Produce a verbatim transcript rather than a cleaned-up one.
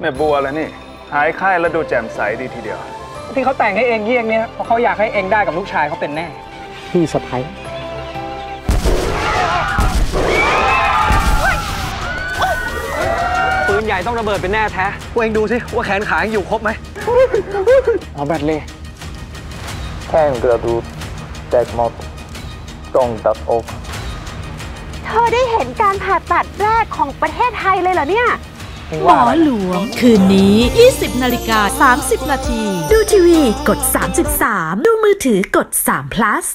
แม่บัวแล้วนี่หายไข้แล้วดูแจ่มใสดีทีเดียวที่เขาแต่งให้เองเยี่ยงเนี่ยเพราะเขาอยากให้เองได้กับลูกชายเขาเป็นแน่พี่สะพ้ายปืนใหญ่ต้องระเบิดเป็นแน่แท้พวกเองดูสิว่าแขนขายังอยู่ครบไหมเอาแบตเลยแข้งกระดูกแตกหมดต้องตัดอกเธอได้เห็นการผ่าตัดแรกของประเทศไทยเลยเหรอเนี่ยหมอหลวงคืนนี้ ยี่สิบนาฬิกาสามสิบนาทีดูทีวีกด สามจุดสาม ดูมือถือกด สาม พลัส